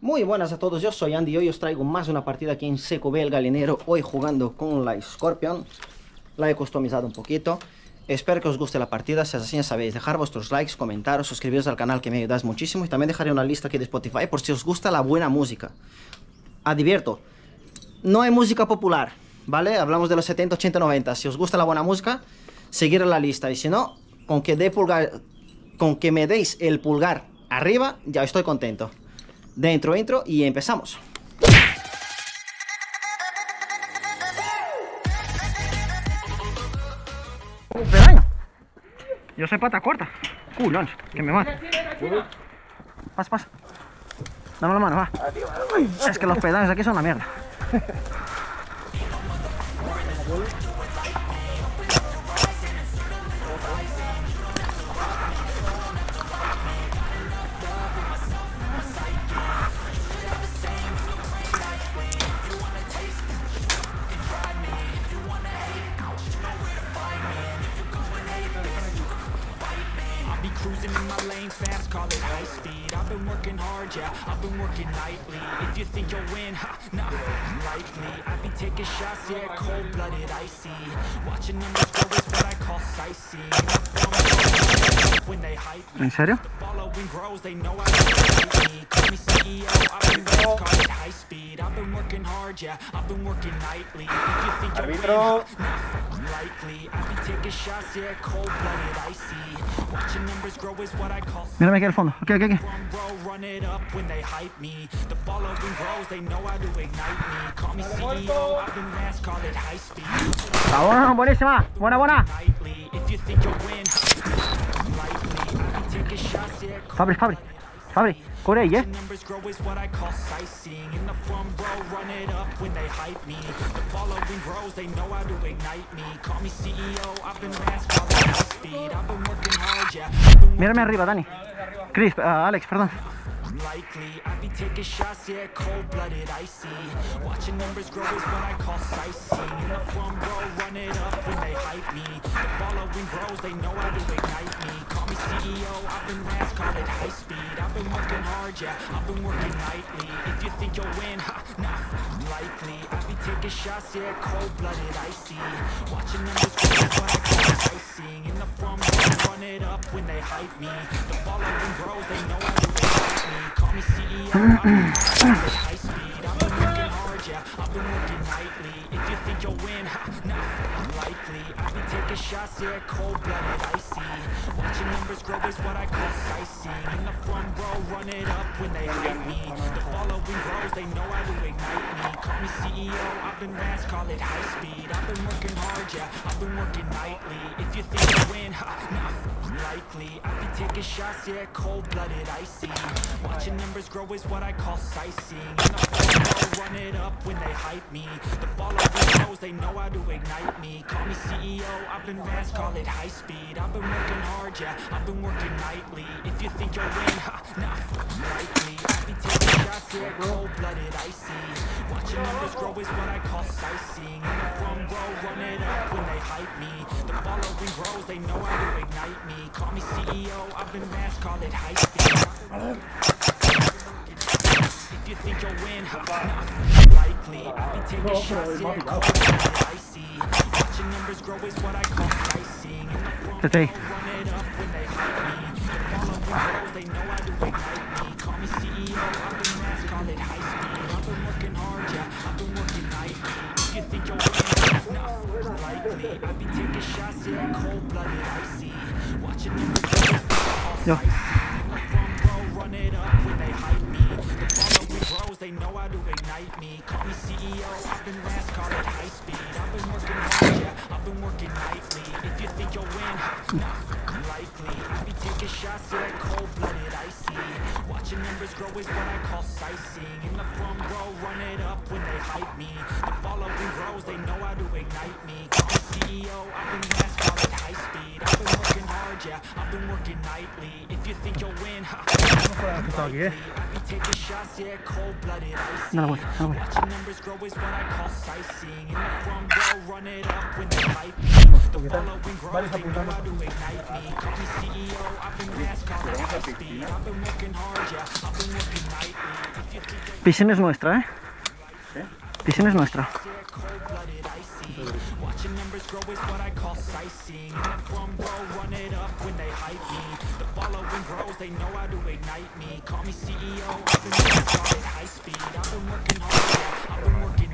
Muy buenas a todos, yo soy Andy y hoy os traigo más una partida aquí en Seco Belga el Gallinero. Hoy jugando con la Scorpion, la he customizado un poquito. Espero que os guste la partida. Si es así, ya sabéis, dejar vuestros likes, comentaros, suscribiros al canal, que me ayudáis muchísimo. Y también dejaré una lista aquí de Spotify por si os gusta la buena música. Advierto, no hay música popular, ¿vale? Hablamos de los 70, 80, 90. Si os gusta la buena música, seguir la lista. Y si no, con que me deis el pulgar arriba, ya estoy contento. Dentro, intro y empezamos. Yo soy pata corta. Culón, que me mata. Pasa, pasa. Dame la mano, va. Es que los pedales aquí son la mierda. Cruising in my lane fast, call it high speed. I've been working hard, yeah, I've been working nightly. If you think you'll win, ha, nah, likely. I be taking shots, yeah, cold-blooded, icy. Watching them score is what I call sightseeing. When they hype me, the following grows, they know I like me. Call me CEO, I've been working high speed. I've been working hard, yeah, I've been working nightly. If you think you'll win, nah, likely. I be taking shots, yeah, cold-blooded, icy. Mírame aquí al fondo, aquí, aquí, aquí. ¡Ah, bueno, buenísima! ¡Buena, buena! Fabri, Fabri, Fabri, corre ahí, ¿eh? Mírame arriba, Dani. Chris, Alex, perdón. Piscina es nuestra, ¿eh? ¿Qué? Piscina es nuestra.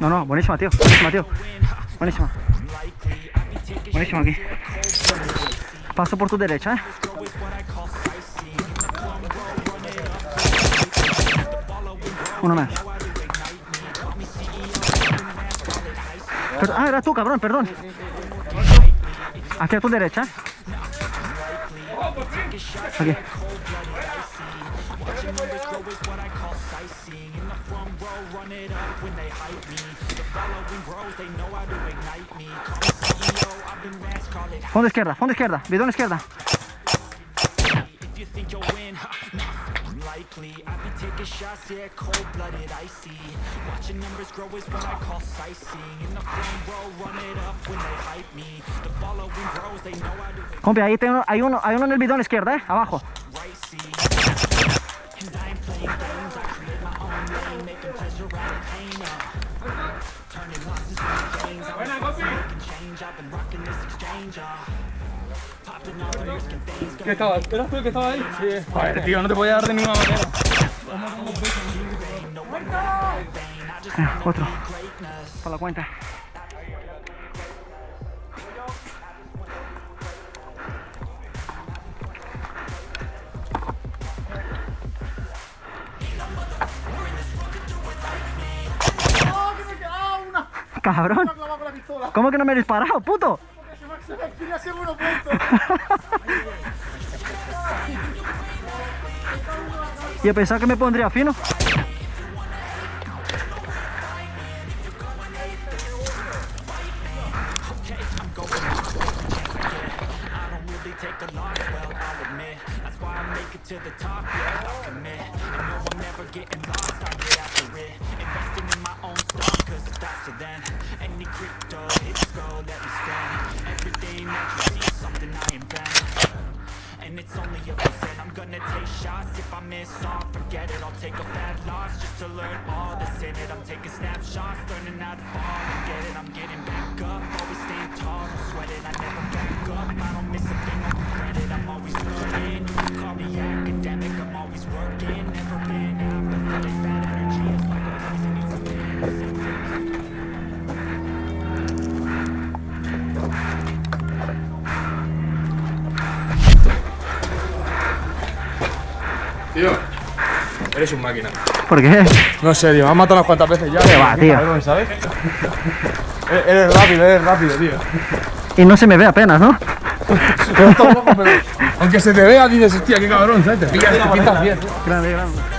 No, no, buenísima, tío. Buenísima, tío. Buenísima. Buenísima aquí. Paso por tu derecha, ¿eh? Uno más. Pero, ah, era tú, cabrón, perdón. Hacia tu derecha. Aquí. Fondo izquierda, bidón izquierda. Compi, ahí tengo, hay uno en el bidón izquierda, abajo. Buena, compi. ¿Qué estaba? ¿Eras tú el que estaba ahí? Sí. Joder, tío, no te podía dar de ninguna manera. Otro. Por la cuenta. Cabrón. ¿Cómo que no me he disparado, puto? Yo pensaba que me pondría fino. Tío, eres un máquina. ¿Por qué? No sé, tío, me has matado unas cuantas veces ya. ¿Qué va, tío? Cabrón, ¿sabes? eres rápido, tío. Y no se me ve apenas, ¿no? Aunque se te vea, dices, hostia, qué cabrón, ¿sabes? Te pillas bien. Grande, grande.